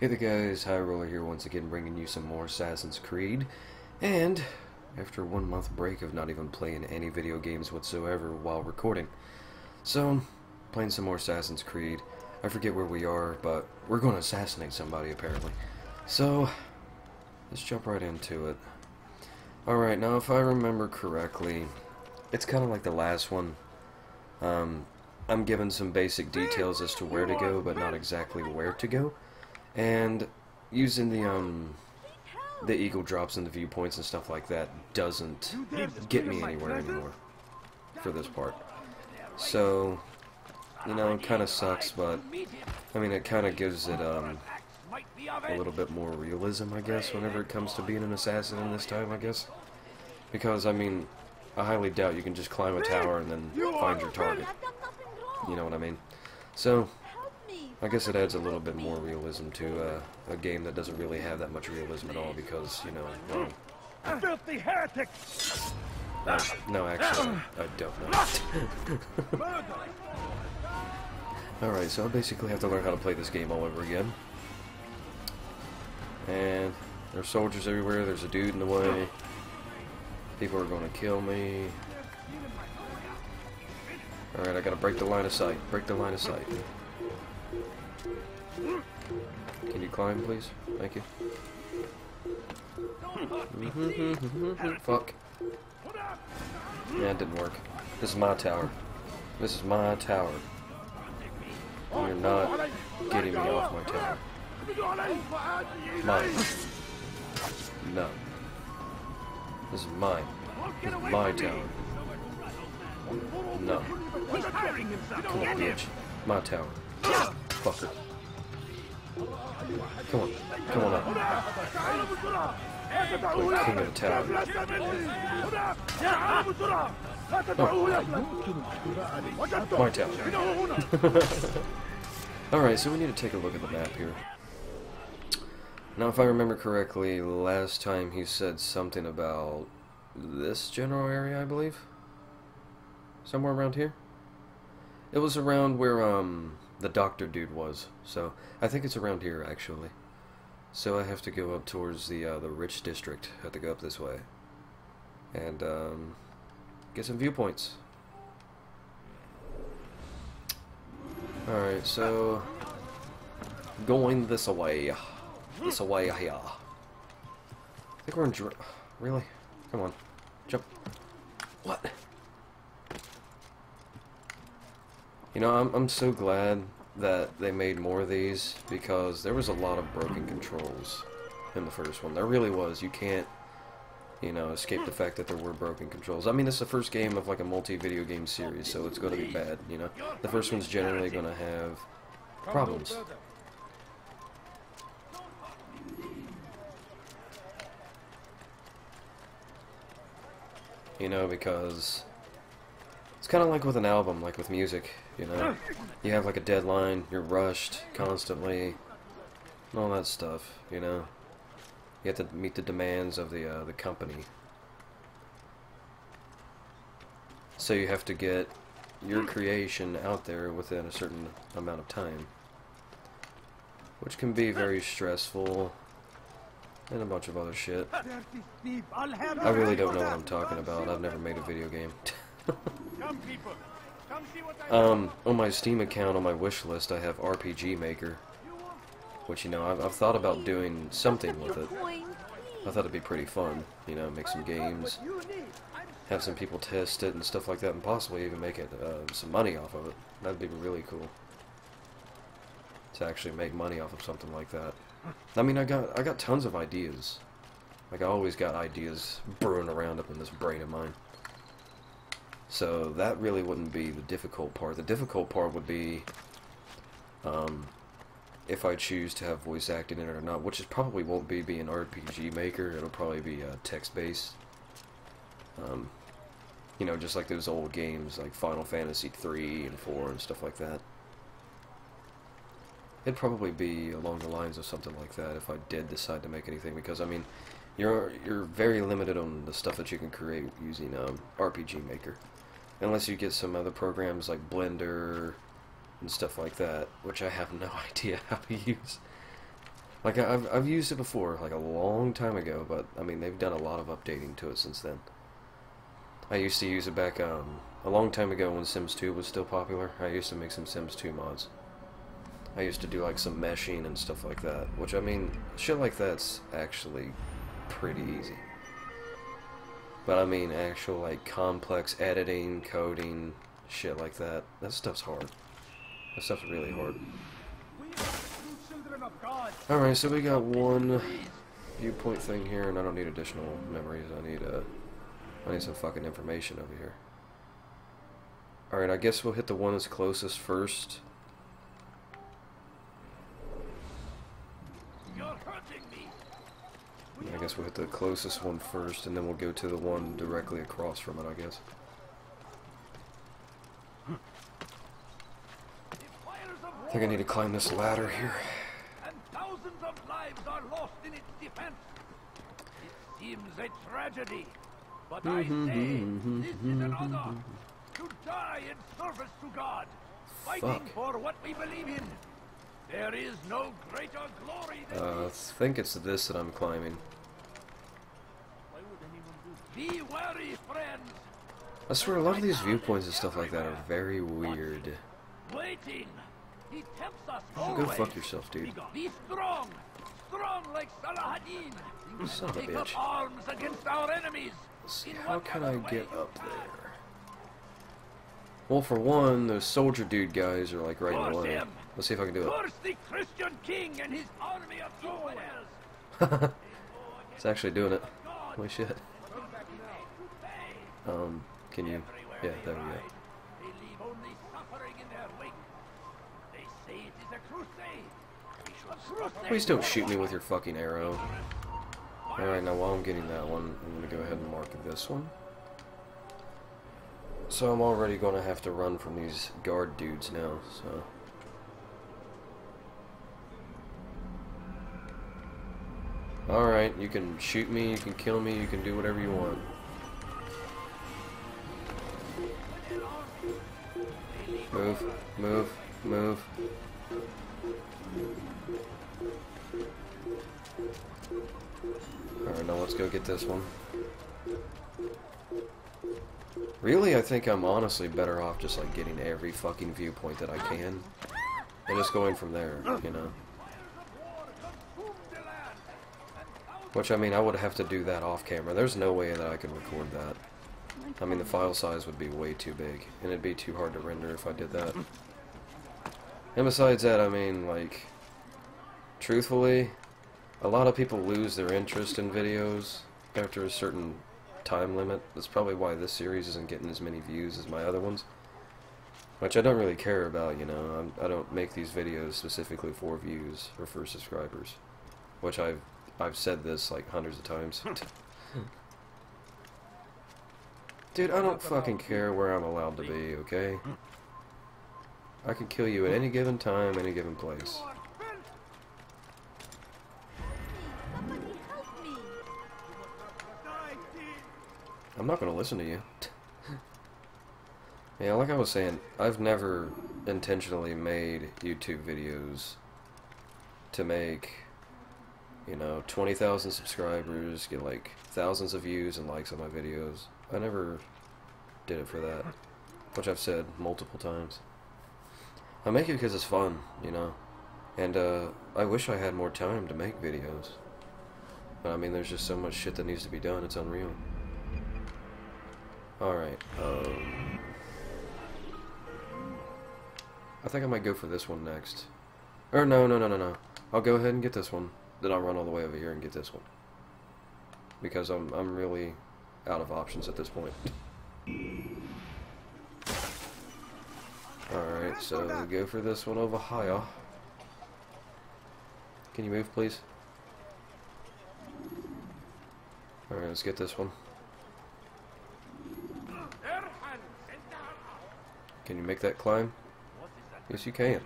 Hey there guys, HiRoller here once again, bringing you some more Assassin's Creed. And after 1 month break of not even playing any video games whatsoever while recording, so playing some more Assassin's Creed. I forget where we are, but we're going to assassinate somebody apparently. So let's jump right into it. Alright, now if I remember correctly, it's kind of like the last one. I'm given some basic details as to where to go, but not exactly where to go. And using the eagle drops and the viewpoints and stuff like that doesn't get me anywhere anymore for this part. So, you know, it kind of sucks, but I mean, it kind of gives it a little bit more realism, I guess, whenever it comes to being an assassin in this time, I guess. Because, I mean, I highly doubt you can just climb a tower and then find your target. You know what I mean? So I guess it adds a little bit more realism to a game that doesn't really have that much realism at all, because, you know, well, filthy heretic! No, actually, I don't know. Alright, so I basically have to learn how to play this game all over again. And there's soldiers everywhere, there's a dude in the way. People are gonna kill me. Alright, I gotta break the line of sight. Break the line of sight. Can you climb, please? Thank you. Fuck. Yeah, it didn't work. This is my tower. This is my tower. You're not getting me off my tower. Mine. No. This is mine. This is my tower. No. Come on, bitch. My tower. Fucker. Come on. Come on up. Play king of the tower. Oh. My tower. Alright, so we need to take a look at the map here. Now, if I remember correctly, last time he said something about this general area, I believe. Somewhere around here. It was around where, the doctor dude was, so I think it's around here actually. So I have to go up towards the rich district. I have to go up this way and get some viewpoints. Alright, so going this away here. I think we're in really? Come on, jump. What? You know, I'm so glad that they made more of these, because there was a lot of broken controls in the first one. There really was. You can't, you know, escape the fact that there were broken controls. I mean, it's the first game of like a multi-video game series, so it's going to be bad, you know. The first one's generally going to have problems. You know, because it's kind of like with an album, like with music, you know. You have like a deadline, you're rushed constantly, and all that stuff, you know. You have to meet the demands of the company. So you have to get your creation out there within a certain amount of time, which can be very stressful. And a bunch of other shit. I really don't know what I'm talking about. I've never made a video game. On my Steam account, on my wish list, I have RPG Maker, which, you know, I've thought about doing something with it. I thought it'd be pretty fun, you know, make some games, have some people test it and stuff like that, and possibly even make it some money off of it. That'd be really cool to actually make money off of something like that. I mean, I got tons of ideas. Like, I always got ideas brewing around up in this brain of mine. So that really wouldn't be the difficult part. The difficult part would be if I choose to have voice acting in it or not, which it probably won't be being RPG Maker. It'll probably be text-based. You know, just like those old games like Final Fantasy 3 and 4 and stuff like that. It'd probably be along the lines of something like that if I did decide to make anything, because, I mean, you're very limited on the stuff that you can create using RPG Maker. Unless you get some other programs like Blender and stuff like that, which I have no idea how to use. Like, I've used it before, like a long time ago, but, I mean, they've done a lot of updating to it since then. I used to use it back a long time ago when Sims 2 was still popular. I used to make some Sims 2 mods. I used to do, like, some meshing and stuff like that, which, I mean, shit like that's actually pretty easy. But, I mean, actual, like, complex editing, coding, shit like that, that stuff's hard. That stuff's really hard. Alright, so we got one viewpoint thing here, and I don't need additional memories. I need some fucking information over here. Alright, I guess we'll hit the one that's closest first. I guess we'll hit the closest one first, and then we'll go to the one directly across from it, I guess. I think I need to climb this ladder here. Seems a tragedy, but I say this is an honor to die in service to God, fighting for what we believe in. There is no greater glory than I think it's this that I'm climbing. Why would anyone do this? Be wary, friends. I swear, a lot of these viewpoints and stuff like that are very weird. Waiting. He tempts us always. Go fuck yourself, dude. Be strong. Strong like Salahadin. You son of a bitch. Take up arms against our enemies. See, how can I get up there? Well, for one, those soldier dude guys are like right in the way. Let's see if I can do it. Curse the Christian king and his army of Jubair. It's actually doing it. Holy shit. Can you? Yeah, there we go. Please don't shoot me with your fucking arrow. Alright, now while I'm getting that one, I'm going to go ahead and mark this one. So I'm already going to have to run from these guard dudes now, so... Alright, you can shoot me, you can kill me, you can do whatever you want. Move, move, move. Alright, now let's go get this one. Really, I think I'm honestly better off just like getting every fucking viewpoint that I can and just going from there, you know. Which, I mean, I would have to do that off camera. There's no way that I could record that. I mean, the file size would be way too big, and it'd be too hard to render if I did that. And besides that, I mean, like, truthfully, a lot of people lose their interest in videos after a certain time limit. That's probably why this series isn't getting as many views as my other ones. Which I don't really care about, you know. I don't make these videos specifically for views or for subscribers. Which I've said this, like, hundreds of times. Dude, I don't fucking care where I'm allowed to be, okay? I can kill you at any given time, any given place. I'm not going to listen to you. Yeah, like I was saying, I've never intentionally made YouTube videos to make, you know, 20,000 subscribers, get like thousands of views and likes on my videos. I never did it for that, which I've said multiple times. I make it because it's fun, you know, and I wish I had more time to make videos. But I mean, there's just so much shit that needs to be done, it's unreal. Alright, I think I might go for this one next. Or no. I'll go ahead and get this one. Then I'll run all the way over here and get this one. Because I'm really out of options at this point. Alright, so we'll go for this one over higher. Can you move, please? Alright, let's get this one. Can you make that climb? Yes, you can.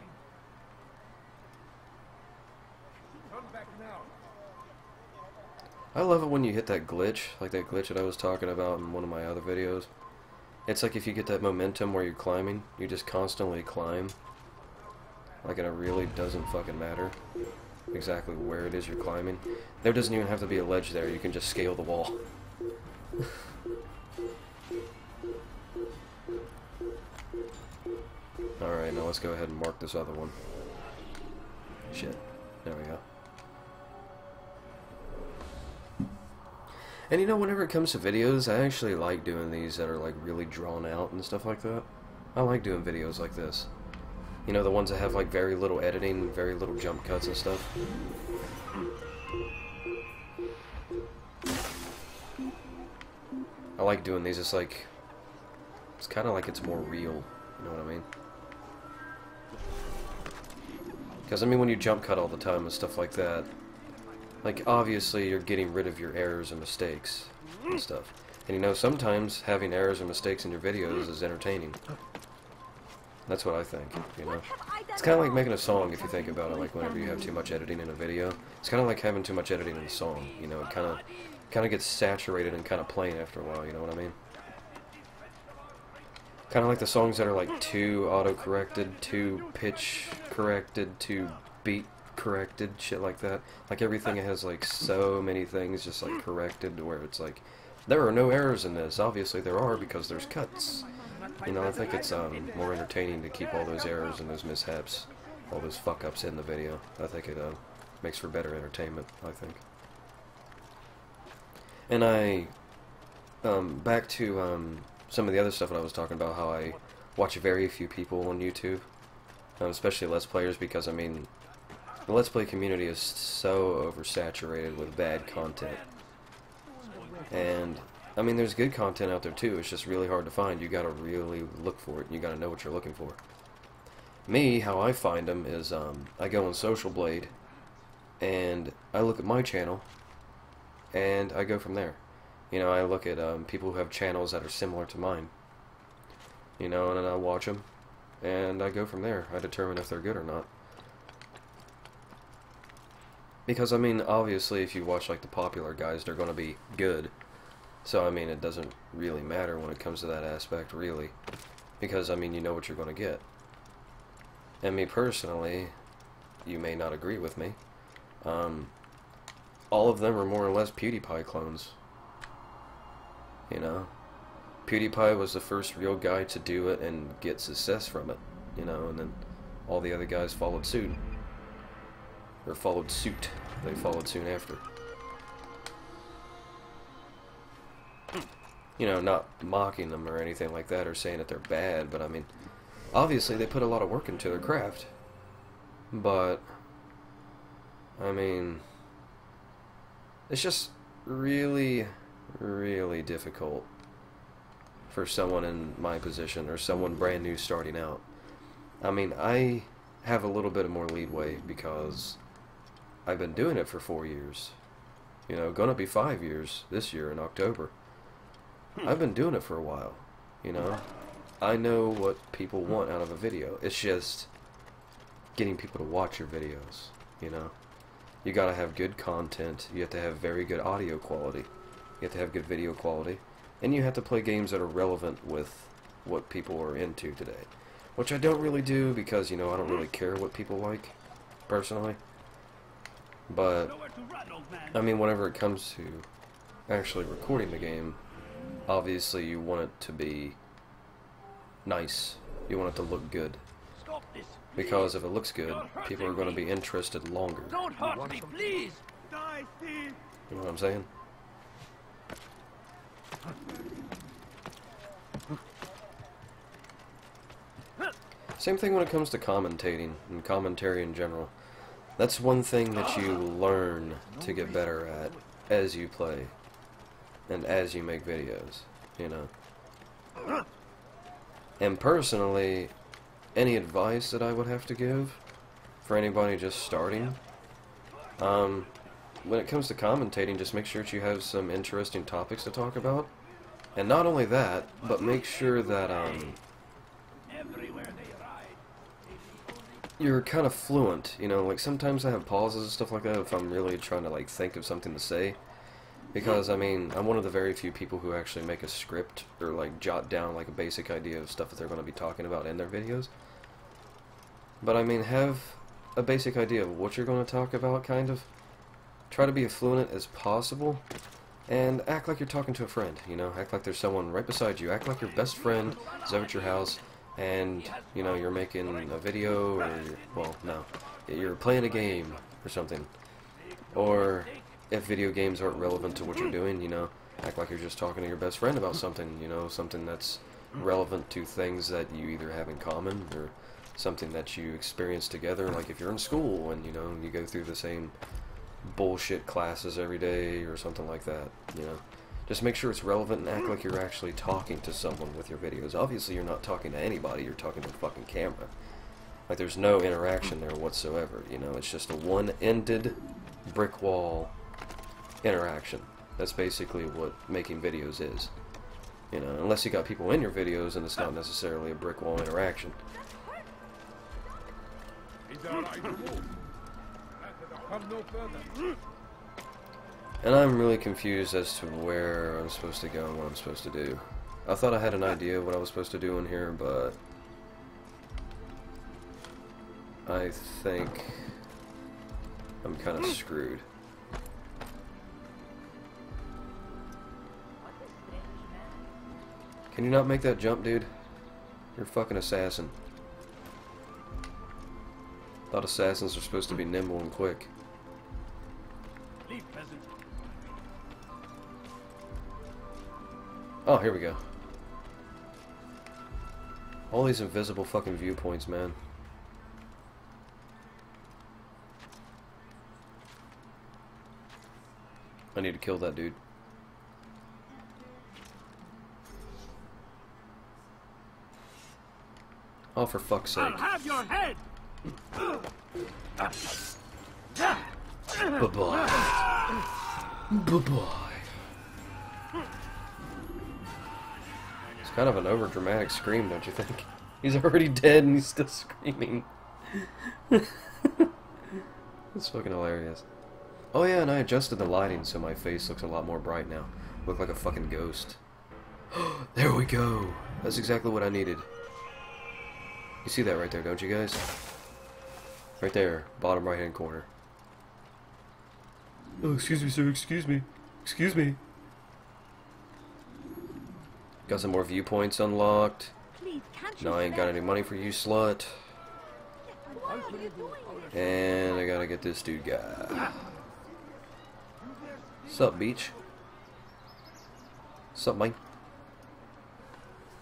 I love it when you hit that glitch, like that glitch that I was talking about in one of my other videos. It's like if you get that momentum where you're climbing, you just constantly climb. Like, and it really doesn't fucking matter. exactly where it is you're climbing. There doesn't even have to be a ledge there, you can just scale the wall. Alright, now let's go ahead and mark this other one. Shit. There we go. And you know, whenever it comes to videos, I actually like doing these that are like really drawn out and stuff like that. I like doing videos like this. You know, the ones that have like very little editing, very little jump cuts and stuff. I like doing these, it's like, it's kind of like it's more real, you know what I mean? Because I mean, when you jump cut all the time and stuff like that, like obviously you're getting rid of your errors and mistakes and stuff. And you know, sometimes having errors and mistakes in your videos is entertaining. That's what I think, you know. It's kind of like making a song if you think about it, like whenever you have too much editing in a video. It's kind of like having too much editing in a song, you know, it kind of gets saturated and kind of plain after a while, you know what I mean? Kind of like the songs that are like too auto-corrected, too pitch-corrected, too beat-corrected, shit like that. Like everything has like so many things just like corrected to where it's like, there are no errors in this. Obviously there are because there's cuts. You know, I think it's more entertaining to keep all those errors and those mishaps, all those fuck-ups in the video. I think it makes for better entertainment, I think. And I, back to some of the other stuff that I was talking about, how I watch very few people on YouTube, especially Let's Players, because, I mean, the Let's Play community is so oversaturated with bad content. And I mean, there's good content out there too, it's just really hard to find. You gotta really look for it, and you gotta know what you're looking for. Me, how I find them is, I go on Social Blade, and I look at my channel, and I go from there. You know, I look at people who have channels that are similar to mine. You know, and then I watch them, and I go from there. I determine if they're good or not. Because, I mean, obviously, if you watch, like, the popular guys, they're gonna be good. So, I mean, it doesn't really matter when it comes to that aspect, really. Because, I mean, you know what you're going to get. And me personally, you may not agree with me. All of them are more or less PewDiePie clones. You know? PewDiePie was the first real guy to do it and get success from it. You know, and then all the other guys followed suit. Or followed suit. They followed soon after. You know, not mocking them or anything like that or saying that they're bad, but I mean, obviously they put a lot of work into their craft. But, I mean, it's just really, really difficult for someone in my position or someone brand new starting out. I mean, I have a little bit of more leeway because I've been doing it for 4 years. You know, gonna be 5 years this year in October. I've been doing it for a while, you know? I know what people want out of a video. It's just getting people to watch your videos, you know? You gotta have good content, you have to have very good audio quality, you have to have good video quality, and you have to play games that are relevant with what people are into today. Which I don't really do because, you know, I don't really care what people like, personally. But, I mean, whenever it comes to actually recording the game, obviously you want it to be nice, you want it to look good, because if it looks good, people are going to be interested longer. Don't hurt me, please. You know what I'm saying? Same thing when it comes to commentating and commentary in general. That's one thing that you learn to get better at as you play. And as you make videos, you know. And personally, any advice that I would have to give for anybody just starting, when it comes to commentating, just make sure that you have some interesting topics to talk about. And not only that, but make sure that you're kind of fluent, you know, like sometimes I have pauses and stuff like that if I'm really trying to like think of something to say. Because, I mean, I'm one of the very few people who actually make a script or, like, jot down, like, a basic idea of stuff that they're going to be talking about in their videos. But, I mean, have a basic idea of what you're going to talk about, kind of. Try to be as fluent as possible, and act like you're talking to a friend, you know? Act like there's someone right beside you. Act like your best friend is over at your house, and, you know, you're making a video, or, well, no, you're playing a game or something. Or, if video games aren't relevant to what you're doing, you know, act like you're just talking to your best friend about something, you know, something that's relevant to things that you either have in common, or something that you experience together, like if you're in school and, you know, you go through the same bullshit classes every day, or something like that, you know. Just make sure it's relevant and act like you're actually talking to someone with your videos. Obviously, you're not talking to anybody, you're talking to the fucking camera. Like, there's no interaction there whatsoever, you know, it's just a one-ended brick wall interaction. That's basically what making videos is. You know, unless you got people in your videos, and it's not necessarily a brick wall interaction. And I'm really confused as to where I'm supposed to go and what I'm supposed to do. I thought I had an idea of what I was supposed to do in here, but I think I'm kind of screwed. Can you not make that jump, dude? You're a fucking assassin. Thought assassins are supposed to be nimble and quick. Oh, here we go. All these invisible fucking viewpoints, man. I need to kill that dude. Oh, for fuck's sake. I'll have your head. Bye-bye. Bye-bye. It's kind of an overdramatic scream, don't you think? He's already dead and he's still screaming. It's fucking hilarious. Oh yeah, and I adjusted the lighting so my face looks a lot more bright now. Look like a fucking ghost. There we go. That's exactly what I needed. You see that right there, don't you guys? Right there, bottom right hand corner. Oh, excuse me, sir, excuse me. Excuse me. Got some more viewpoints unlocked. No, I ain't got any money for you, slut. And I gotta get this dude guy. Sup, beach? Sup, Mike?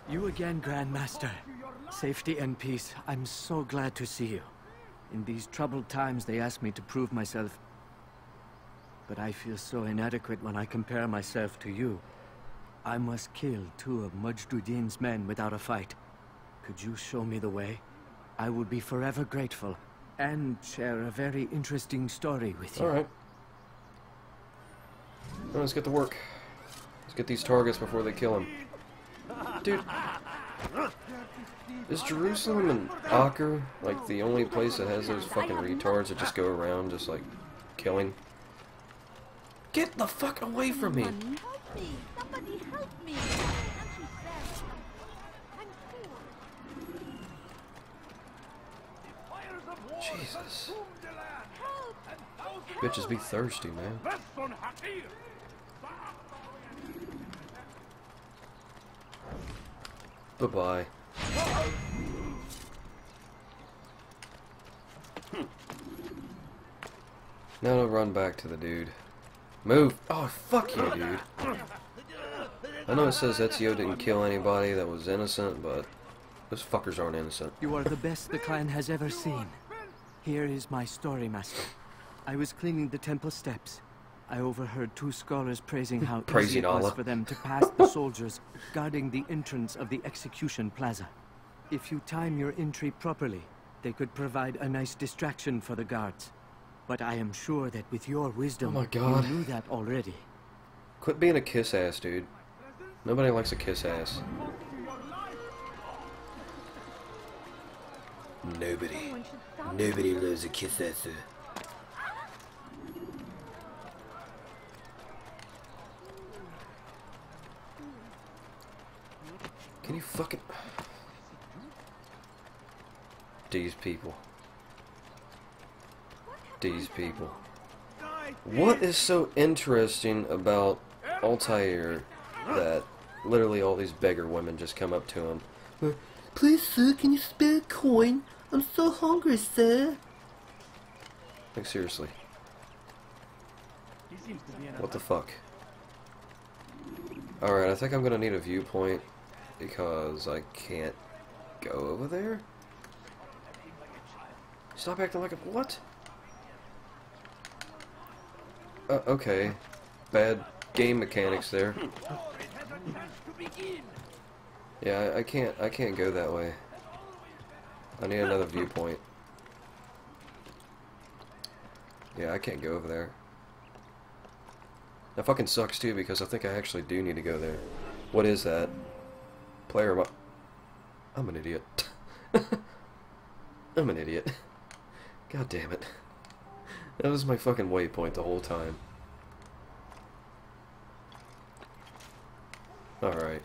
You again, Grandmaster. Safety and peace. I'm so glad to see you. In these troubled times, they ask me to prove myself. But I feel so inadequate when I compare myself to you. I must kill two of Mujduddin's men without a fight. Could you show me the way? I would be forever grateful, and share a very interesting story with you. Alright. Well, let's get to work. Let's get these targets before they kill him. Dude. Is Jerusalem and Acre like the only place that has those fucking retards that just go around just like killing? Get the fuck away from me! Somebody help me! Jesus. Bitches be thirsty, man. Bye-bye. Now to run back to the dude. Move! Oh, fuck you, dude. I know it says Ezio didn't kill anybody that was innocent, but those fuckers aren't innocent. You are the best the clan has ever seen. Here is my story, Master. I was cleaning the temple steps. I overheard two scholars praising how easy it was for them to pass the soldiers guarding the entrance of the execution plaza. If you time your entry properly, they could provide a nice distraction for the guards. But I am sure that with your wisdom, oh my God, you knew that already. Quit being a kiss-ass, dude. Nobody likes a kiss-ass. Nobody loves a kiss-ass. Can you fucking... These people. these people. What is so interesting about Altaïr that literally all these beggar women just come up to him? Please, sir, can you spare a coin? I'm so hungry, sir. Like, seriously. What the fuck? Alright, I think I'm gonna need a viewpoint because I can't go over there. Stop acting like a... what? Okay. Bad game mechanics there. Yeah, I can't go that way. I need another viewpoint. Yeah, I can't go over there. That fucking sucks too, because I think I actually do need to go there. What is that? Player mo- I'm an idiot. I'm an idiot. God damn it. That was my fucking waypoint the whole time. Alright.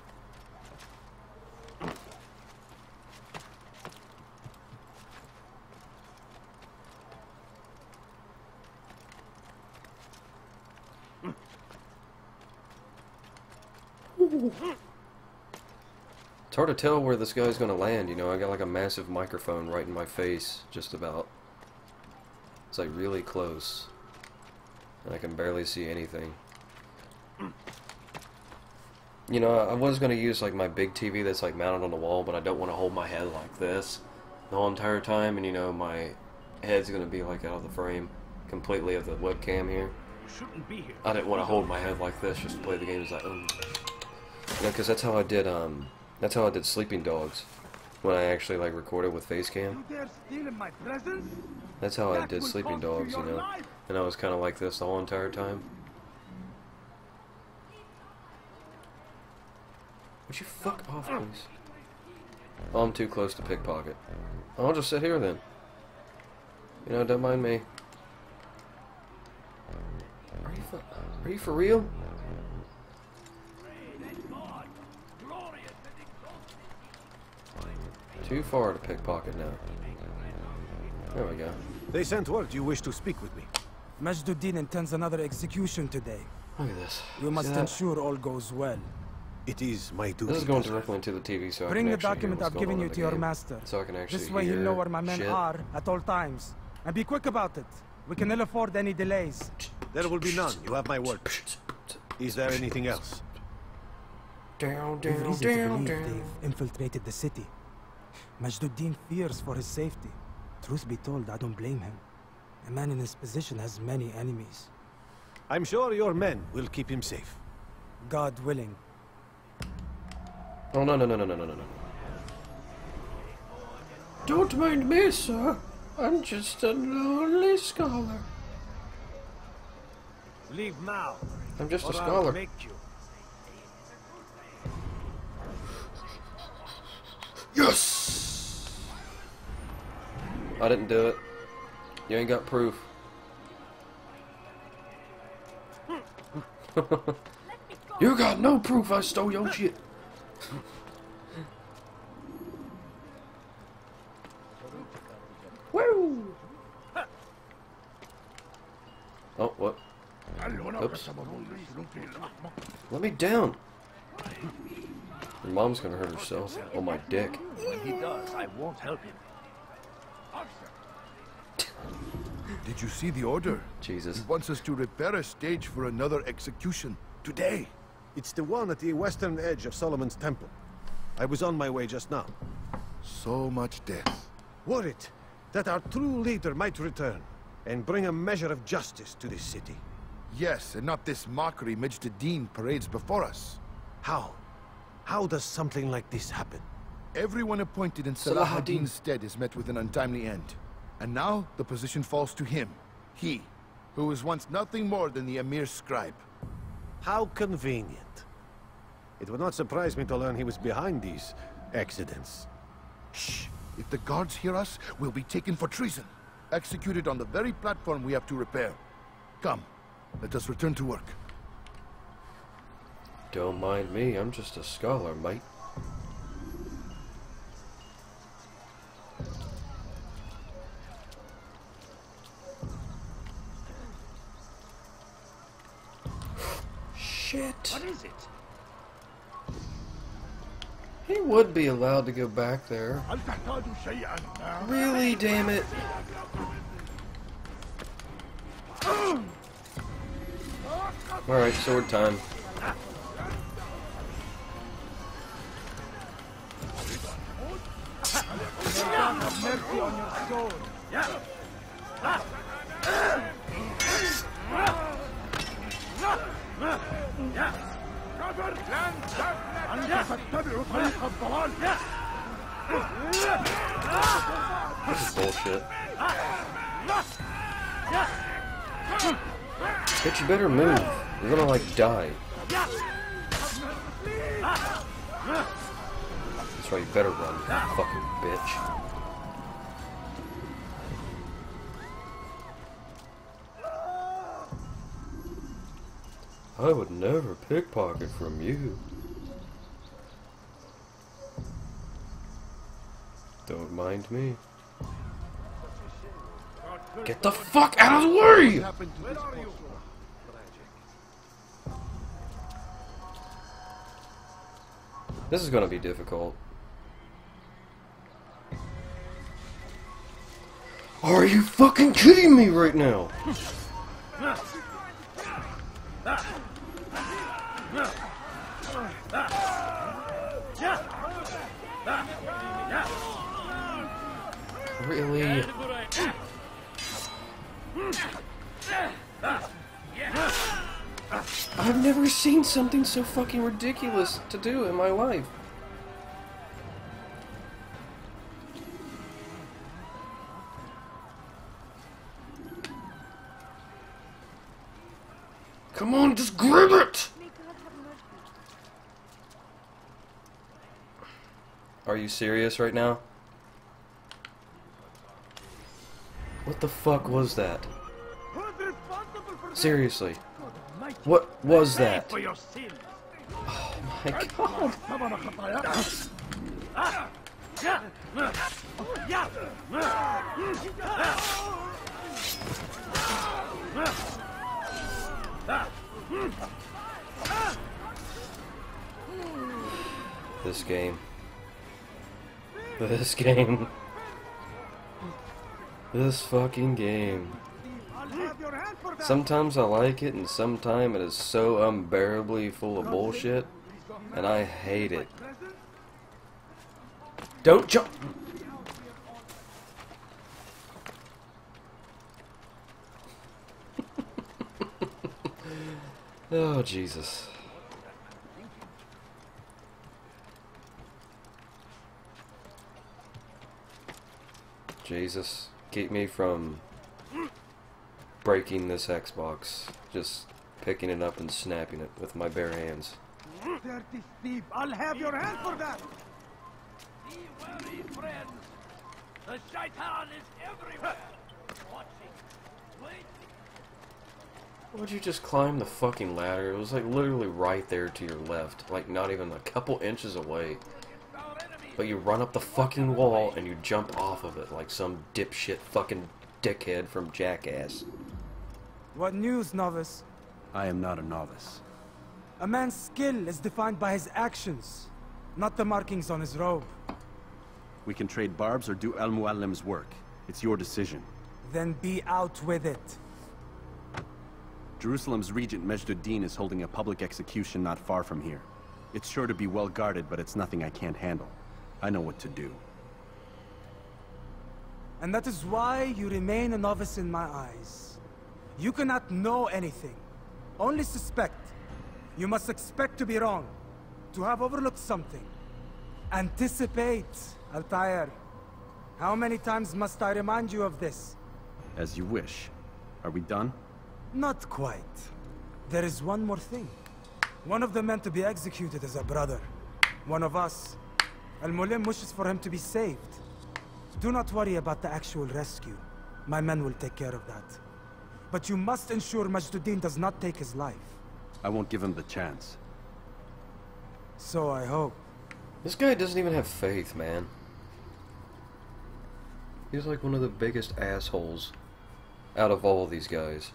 It's hard to tell where this guy's gonna land, you know. I got like a massive microphone right in my face, just about. It's like really close. And I can barely see anything. You know, I was gonna use like my big TV that's like mounted on the wall, but I don't want to hold my head like this the whole entire time, and you know, my head's gonna be like out of the frame completely of the webcam here. I didn't want to hold my head like this just to play the game. It's like, you know, because that's how I did Sleeping Dogs when I actually like recorded with face cam. That's how I did Sleeping Dogs, you know, and I was kind of like this the whole entire time. Would you fuck off, please? Oh, I'm too close to pickpocket. I'll just sit here then. You know, don't mind me. Are you for real? Too far to pickpocket now. There we go. They sent word you wish to speak with me. Majd Addin intends another execution today. Look at this. You must ensure all goes well. It is my duty. This is going directly into the TV, so bring the document I've given you to your master. So I can actually this way he'll know where my men are at all times. And be quick about it. We can ill afford any delays. There will be none. You have my word. Is there anything else? Down. They've infiltrated the city. Majd Addin fears for his safety. Truth be told, I don't blame him. A man in his position has many enemies. I'm sure your men will keep him safe. God willing. Oh, no. Don't mind me, sir. I'm just a lonely scholar. Leave now. I'm just a scholar. Make you. Yes! I didn't do it. You ain't got proof. You got no proof I stole your shit. Woo! Oh, what? Oops. Let me down. Your mom's gonna hurt herself. Oh, my dick. When he does, I won't help him. Did you see the order? Jesus. He wants us to repair a stage for another execution today. It's the one at the western edge of Solomon's Temple. I was on my way just now. So much death. Worried that our true leader might return and bring a measure of justice to this city. Yes, and not this mockery Majd Addin parades before us. How? How does something like this happen? Everyone appointed in Salah ad-Din's stead is met with an untimely end. And now the position falls to him. He, who was once nothing more than the Emir's scribe. How convenient. It would not surprise me to learn he was behind these accidents. Shh! If the guards hear us, we'll be taken for treason. Executed on the very platform we have to repair. Come, let us return to work. Don't mind me, I'm just a scholar, mate. Shit. What is it? He would be allowed to go back there. Really, damn it. Alright, sword time. This is bullshit. Bitch, you better move. You're gonna, like, die. That's right, you better run, you fucking bitch. I would never pickpocket from you. Don't mind me. Get the fuck out of the way! This is gonna be difficult. Are you fucking kidding me right now? Really? I've never seen something so fucking ridiculous to do in my life. Come on, just grab it! Are you serious right now? What the fuck was that? Seriously. What was that? Oh my god. This game. This game. This fucking game. Sometimes I like it, and sometimes it is so unbearably full of bullshit, and I hate it. Don't jump! Oh, Jesus. Jesus. Keep me from breaking this Xbox, just picking it up and snapping it with my bare hands. Dirty thief, I'll have your hand for that. Be wary, friends. The shaitan is everywhere. Watching, waiting. Would you just climb the fucking ladder? It was like literally right there to your left, like not even a couple inches away. But you run up the fucking wall and you jump off of it like some dipshit fucking dickhead from Jackass. What news, novice? I am not a novice. A man's skill is defined by his actions, not the markings on his robe. We can trade barbs or do Al Mualim's work. It's your decision. Then be out with it. Jerusalem's regent Majd Addin is holding a public execution not far from here. It's sure to be well guarded, but it's nothing I can't handle. I know what to do. And that is why you remain a novice in my eyes. You cannot know anything. Only suspect. You must expect to be wrong. To have overlooked something. Anticipate, Altaïr. How many times must I remind you of this? As you wish. Are we done? Not quite. There is one more thing. One of the men to be executed is a brother. One of us. Al Mualim wishes for him to be saved. Do not worry about the actual rescue. My men will take care of that. But you must ensure Majd Addin does not take his life. I won't give him the chance. So I hope. This guy doesn't even have faith, man. He's like one of the biggest assholes out of all these guys.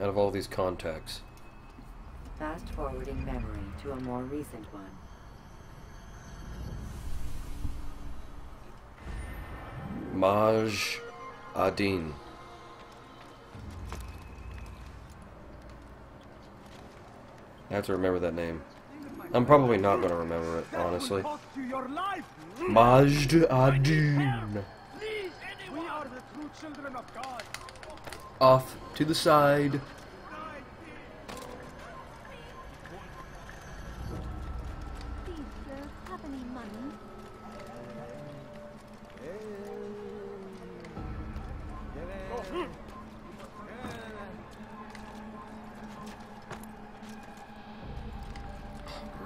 Out of all these contacts. fast-forwarding memory to a more recent one. Majd Addin. I have to remember that name. I'm probably not going to remember it, honestly. Majd Addin. Off to the side.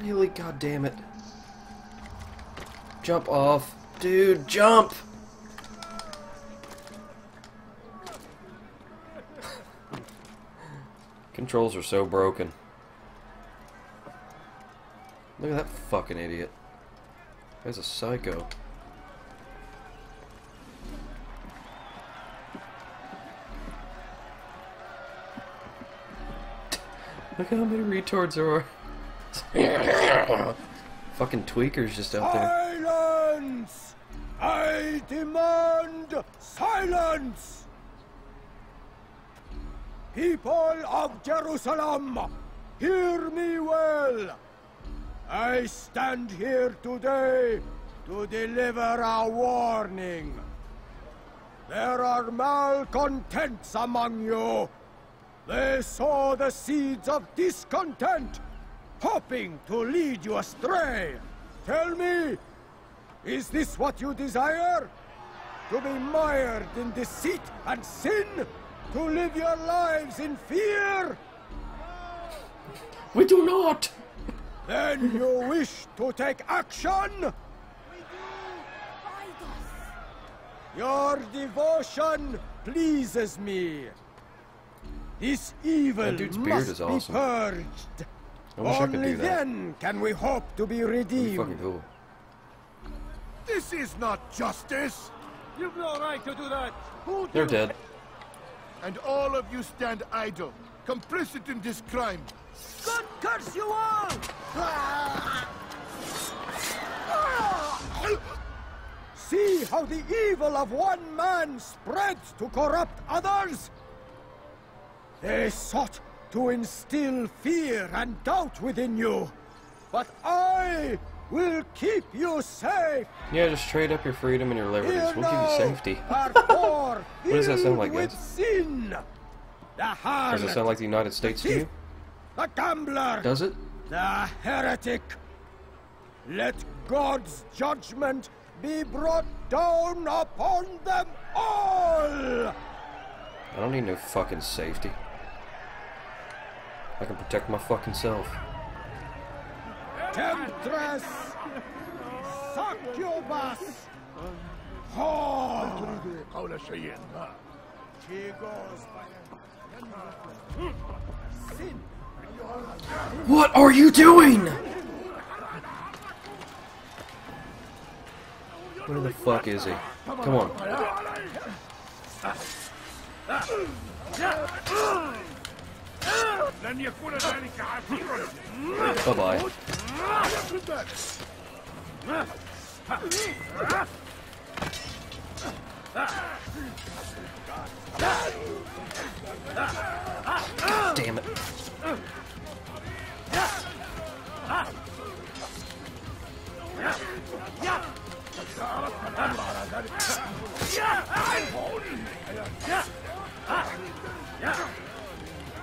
Really, goddamn it! Jump off, dude! Jump! Controls are so broken. Look at that fucking idiot. That's a psycho. Look how many retards there are. Fucking tweakers just out there. Silence! I demand silence! People of Jerusalem, hear me well. I stand here today to deliver a warning. There are malcontents among you. They sow the seeds of discontent, hoping to lead you astray. Tell me, is this what you desire? To be mired in deceit and sin? To live your lives in fear? We do not! Then you wish to take action? We do! Fight us! Your devotion pleases me. This evil must be purged. Only then can we hope to be redeemed. Cool. This is not justice. You've no right to do that. They're dead. And all of you stand idle, complicit in this crime. God curse you all! See how the evil of one man spreads to corrupt others? They sought to instill fear and doubt within you, but I will keep you safe. Yeah, just trade up your freedom and your liberties. Here we'll give you safety. What does that sound like, guys? Does it sound like the United States to you? The gambler. Does it? The heretic. Let God's judgment be brought down upon them all. I don't need no fucking safety. I can protect my fucking self. Temptress! Succubus! Whore! She goes by sin. What are you doing? Where the fuck is he? Come on. Bye-bye. Damn it.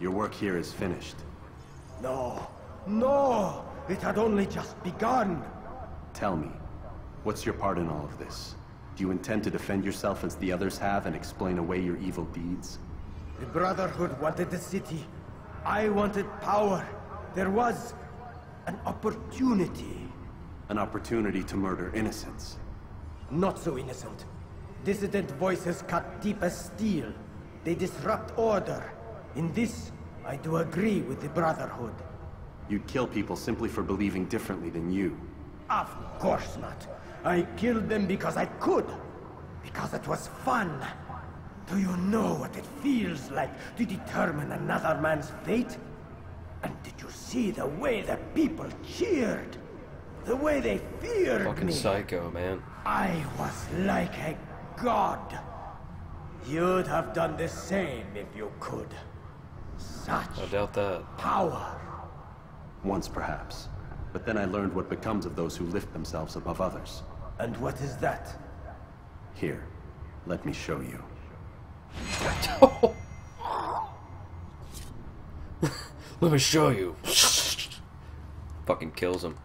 Your work here is finished. No, no, it had only just begun. Tell me, what's your part in all of this? Do you intend to defend yourself as the others have and explain away your evil deeds? The Brotherhood wanted the city. I wanted power. There was an opportunity. An opportunity to murder innocents. Not so innocent. Dissident voices cut deep as steel. They disrupt order. In this, I do agree with the Brotherhood. You'd kill people simply for believing differently than you. Of course not. I killed them because I could. Because it was fun. Do you know what it feels like to determine another man's fate? And did you see the way the people cheered? The way they feared me? Fucking psycho, man. I was like a god. You'd have done the same if you could. Such I doubt that. Power. Once, perhaps. But then I learned what becomes of those who lift themselves above others. And what is that? Here, let me show you. Let me show you. Fucking kills him.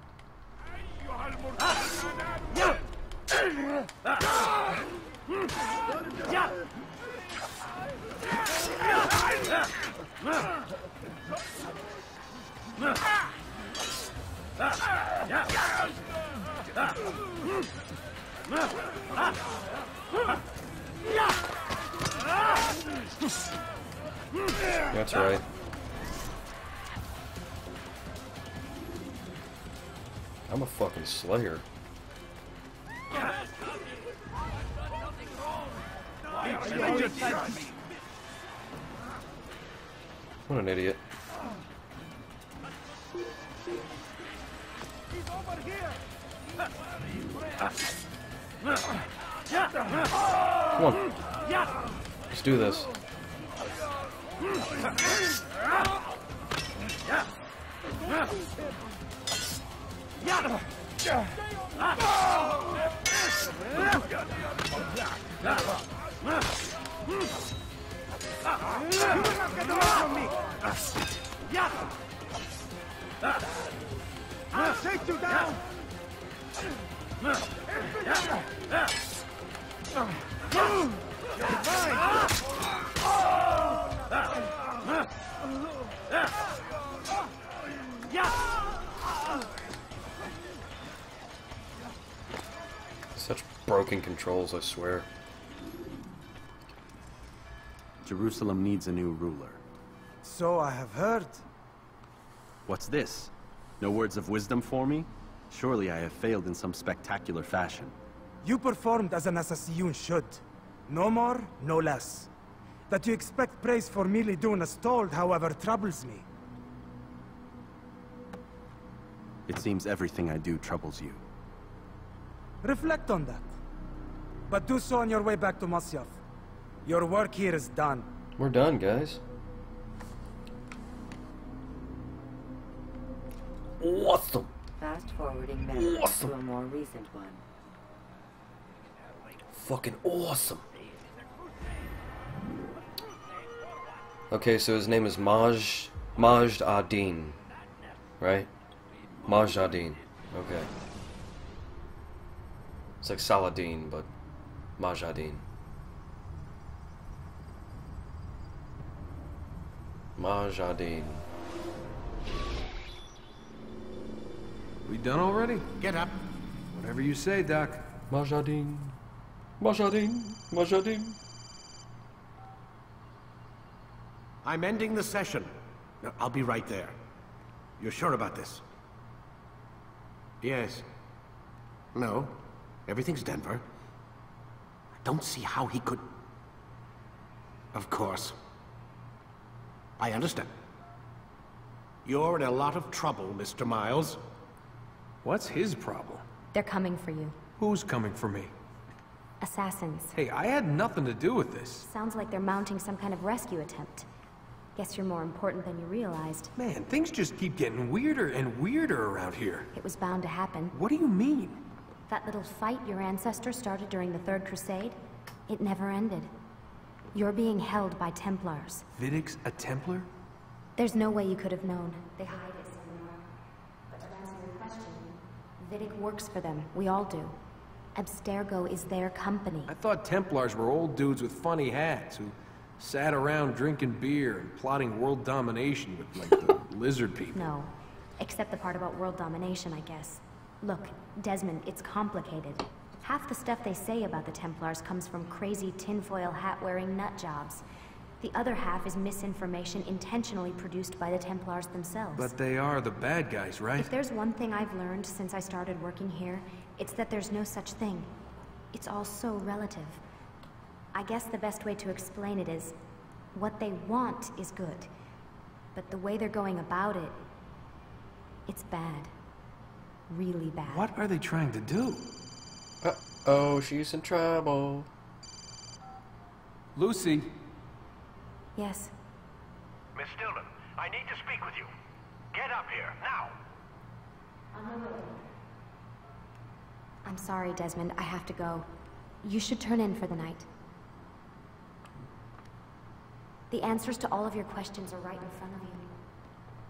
That's right. I'm a fucking slayer. What an idiot. He's over here. Come on. Let's do this. I'll take you down. Such broken controls, I swear. Jerusalem needs a new ruler. So I have heard. What's this? No words of wisdom for me? Surely I have failed in some spectacular fashion. You performed as an assassin should. No more, no less. That you expect praise for merely doing as told, however, troubles me. It seems everything I do troubles you. Reflect on that. But do so on your way back to Masyaf. Your work here is done. We're done, guys. Awesome. Fast forwarding back to a more recent one. Fucking awesome. Okay, so his name is Majd Addin, right? Majd Addin. Okay. It's like Saladin, but Majd Addin. Majd Addin. We done already? Get up. Whatever you say, Doc. Majd Addin. Majd Addin. Majd Addin. I'm ending the session. No, I'll be right there. You're sure about this? Yes. No. Everything's Denver. I don't see how he could... Of course. I understand. You're in a lot of trouble, Mr. Miles. What's his problem? They're coming for you. Who's coming for me? Assassins. Hey, I had nothing to do with this. Sounds like they're mounting some kind of rescue attempt. Guess you're more important than you realized. Man, things just keep getting weirder and weirder around here. It was bound to happen. What do you mean? That little fight your ancestor started during the Third Crusade, it never ended. You're being held by Templars. Vidic's a Templar? There's no way you could have known. They hide it somewhere. But to answer your question, Vidic works for them. We all do. Abstergo is their company. I thought Templars were old dudes with funny hats who Sat around drinking beer and plotting world domination with, like, the lizard people. No. Except the part about world domination, I guess. Look, Desmond, it's complicated. Half the stuff they say about the Templars comes from crazy tinfoil hat-wearing nut jobs. The other half is misinformation intentionally produced by the Templars themselves. But they are the bad guys, right? If there's one thing I've learned since I started working here, it's that there's no such thing. It's all so relative. I guess the best way to explain it is, what they want is good, but the way they're going about it, it's bad. Really bad. What are they trying to do? Uh-oh, she's in trouble. Lucy. Yes. Miss Stillman, I need to speak with you. Get up here, now. I'm sorry, Desmond. I have to go. You should turn in for the night. The answers to all of your questions are right in front of you.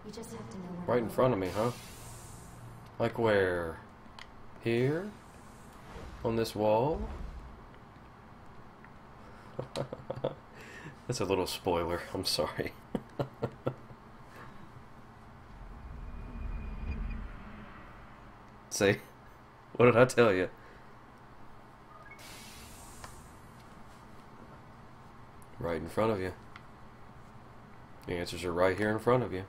You just have to know where. Right in front of me, huh? Like where? Here? On this wall? That's a little spoiler, I'm sorry. See? What did I tell you? Right in front of you. The answers are right here in front of you.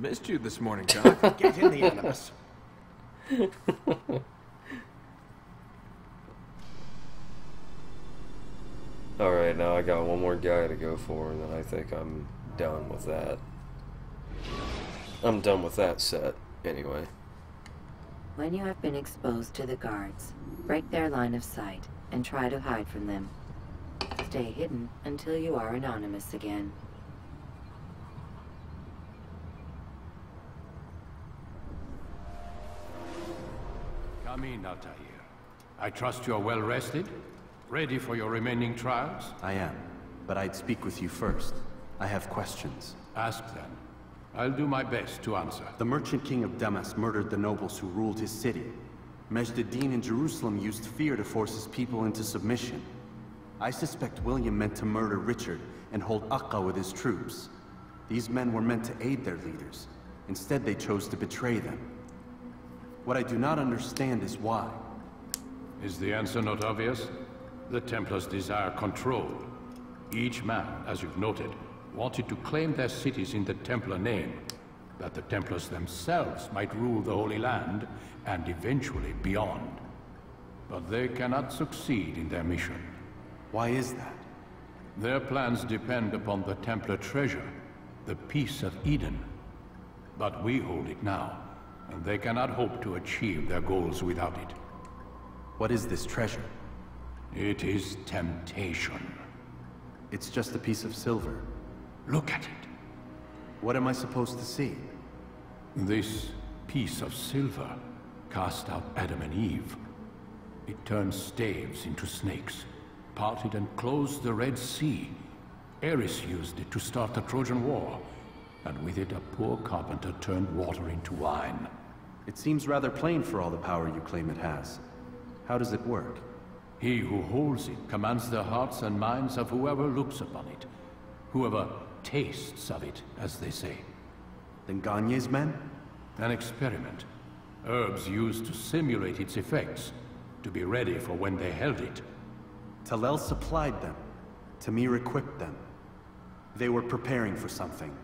Missed you this morning, John. Get in the animus. Alright, now I got one more guy to go for, and then I think I'm done with that. I'm done with that set, anyway. When you have been exposed to the guards, break their line of sight and try to hide from them. Stay hidden until you are anonymous again. Come in, Altaïr. I trust you are well rested? Ready for your remaining trials? I am, but I'd speak with you first. I have questions. Ask them. I'll do my best to answer. The merchant king of Damas murdered the nobles who ruled his city. Majd Addin in Jerusalem used fear to force his people into submission. I suspect William meant to murder Richard and hold Akka with his troops. These men were meant to aid their leaders. Instead, they chose to betray them. What I do not understand is why. Is the answer not obvious? The Templars desire control. Each man, as you've noted, wanted to claim their cities in the Templar name, that the Templars themselves might rule the Holy Land, and eventually beyond. But they cannot succeed in their mission. Why is that? Their plans depend upon the Templar treasure, the Peace of Eden. But we hold it now, and they cannot hope to achieve their goals without it. What is this treasure? It is temptation. It's just a piece of silver. Look at it. What am I supposed to see? This piece of silver cast out Adam and Eve. It turned staves into snakes, parted and closed the Red Sea. Ares used it to start the Trojan War, and with it a poor carpenter turned water into wine. It seems rather plain for all the power you claim it has. How does it work? He who holds it commands the hearts and minds of whoever looks upon it. Whoever tastes of it, as they say. Then Gagne's men? An experiment. Herbs used to simulate its effects, to be ready for when they held it. Talal supplied them. Tamir equipped them. They were preparing for something.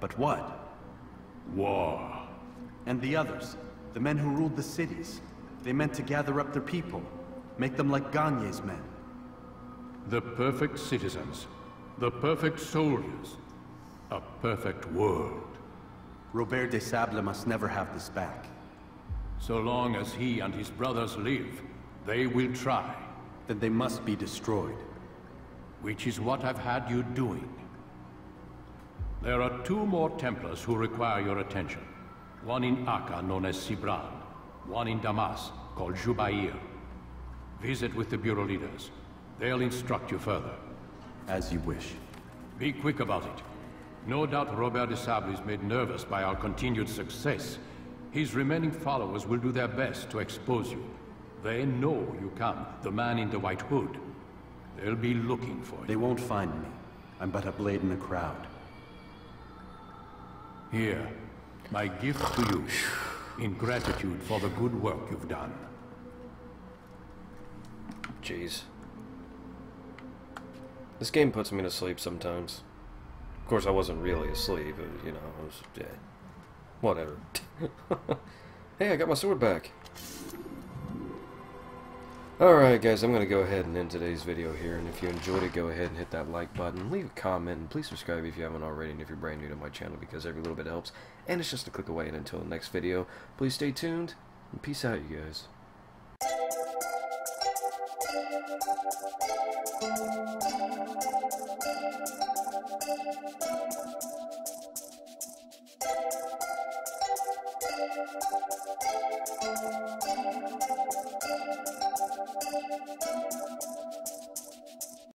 But what? War. And the others, the men who ruled the cities, they meant to gather up their people, make them like Gagne's men. The perfect citizens. The perfect soldiers. A perfect world. Robert de Sable must never have this back. So long as he and his brothers live, they will try. Then they must be destroyed. Which is what I've had you doing. There are two more Templars who require your attention. One in Akka, known as Sibran. One in Damas, called Jubair. Visit with the Bureau leaders. They'll instruct you further. As you wish. Be quick about it. No doubt Robert de Sable is made nervous by our continued success, His remaining followers will do their best to expose you. They know you come, the man in the white hood. They'll be looking for you. They won't find me. I'm but a blade in the crowd. Here, my gift to you, in gratitude for the good work you've done. Jeez. This game puts me to sleep sometimes. Of course, I wasn't really asleep, but, you know, I was, yeah, whatever. Hey, I got my sword back. Alright guys, I'm going to go ahead and end today's video here, and if you enjoyed it, go ahead and hit that like button, leave a comment, and please subscribe if you haven't already, and if you're brand new to my channel, because every little bit helps, and it's just a click away. And until the next video, please stay tuned, and peace out you guys.